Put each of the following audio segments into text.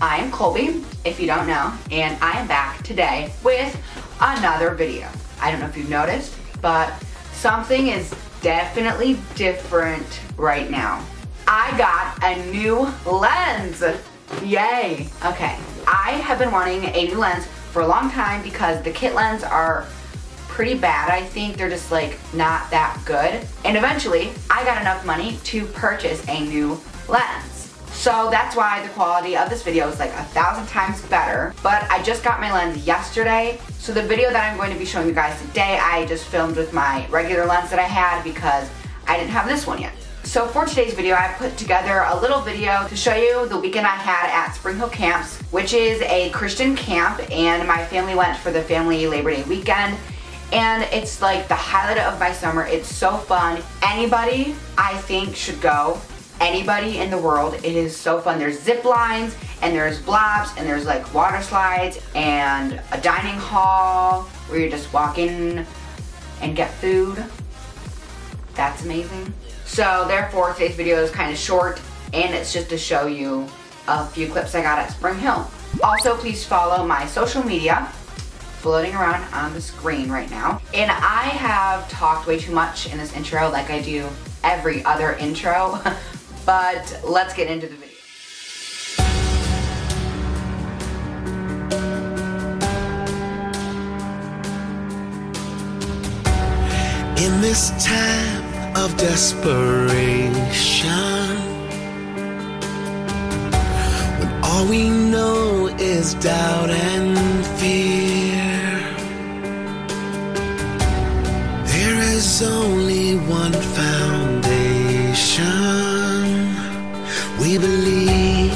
I am Colby, if you don't know, and I am back today with another video. I don't know if you've noticed, but something is definitely different right now. I got a new lens. Yay. Okay, I have been wanting a new lens for a long time because the kit lenses are pretty bad. I think they're just like not that good. And eventually I got enough money to purchase a new lens. So that's why the quality of this video is like 1,000 times better. But I just got my lens yesterday. So the video that I'm going to be showing you guys today, I just filmed with my regular lens that I had because I didn't have this one yet. So for today's video, I put together a little video to show you the weekend I had at Spring Hill Camps, which is a Christian camp, and my family went for the family Labor Day weekend, and it's like the highlight of my summer. It's so fun. Anybody, I think, should go. Anybody in the world. It is so fun. There's zip lines, and there's blobs, and there's like water slides, and a dining hall where you just walk in and get food. That's amazing. So therefore, today's video is kind of short, and it's just to show you a few clips I got at Spring Hill. Also, please follow my social media floating around on the screen right now. And I have talked way too much in this intro, like I do every other intro, but let's get into the video. In this time of desperation, when all we know is doubt and fear, there is only one foundation. We believe,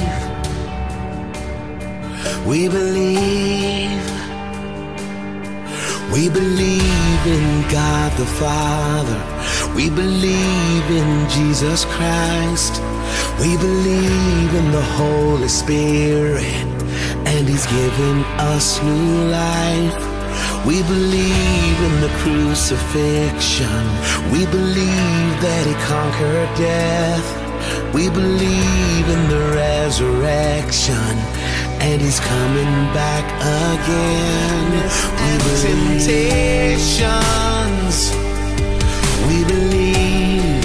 we believe, we believe in God the Father. We believe in Jesus Christ. We believe in the Holy Spirit, and He's given us new life. We believe in the crucifixion. We believe that He conquered death. We believe in the resurrection, and He's coming back again. We believe. Temptations. We believe,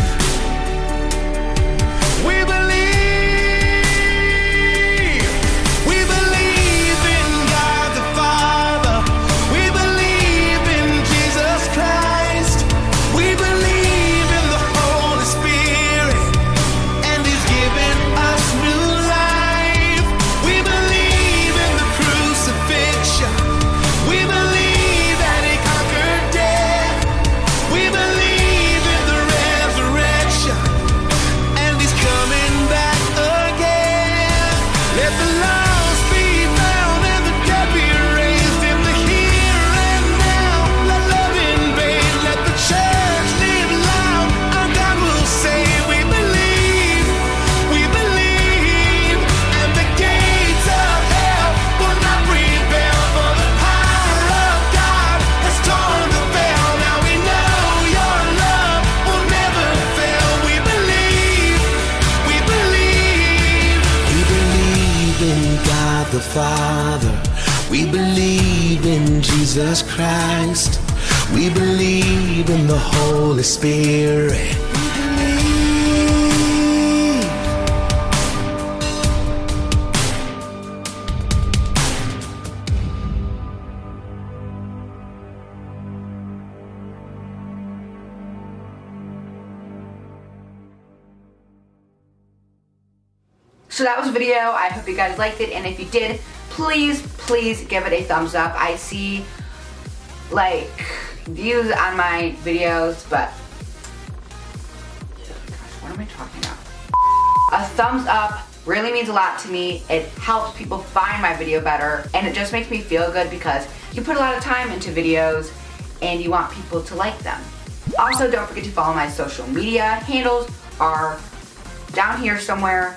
we believe, we believe in God the Father. We believe in Jesus Christ. We believe in the Holy Spirit, and He's given us new life. We believe in the crucifixion. We believe that He conquered death. We believe the Father. We believe in Jesus Christ. We believe in the Holy Spirit. So that was the video. I hope you guys liked it, and if you did, please, please give it a thumbs up. I see like views on my videos, but gosh, what am I talking about? A thumbs up really means a lot to me. It helps people find my video better, and it just makes me feel good because you put a lot of time into videos and you want people to like them. Also, don't forget to follow my social media handles are down here somewhere.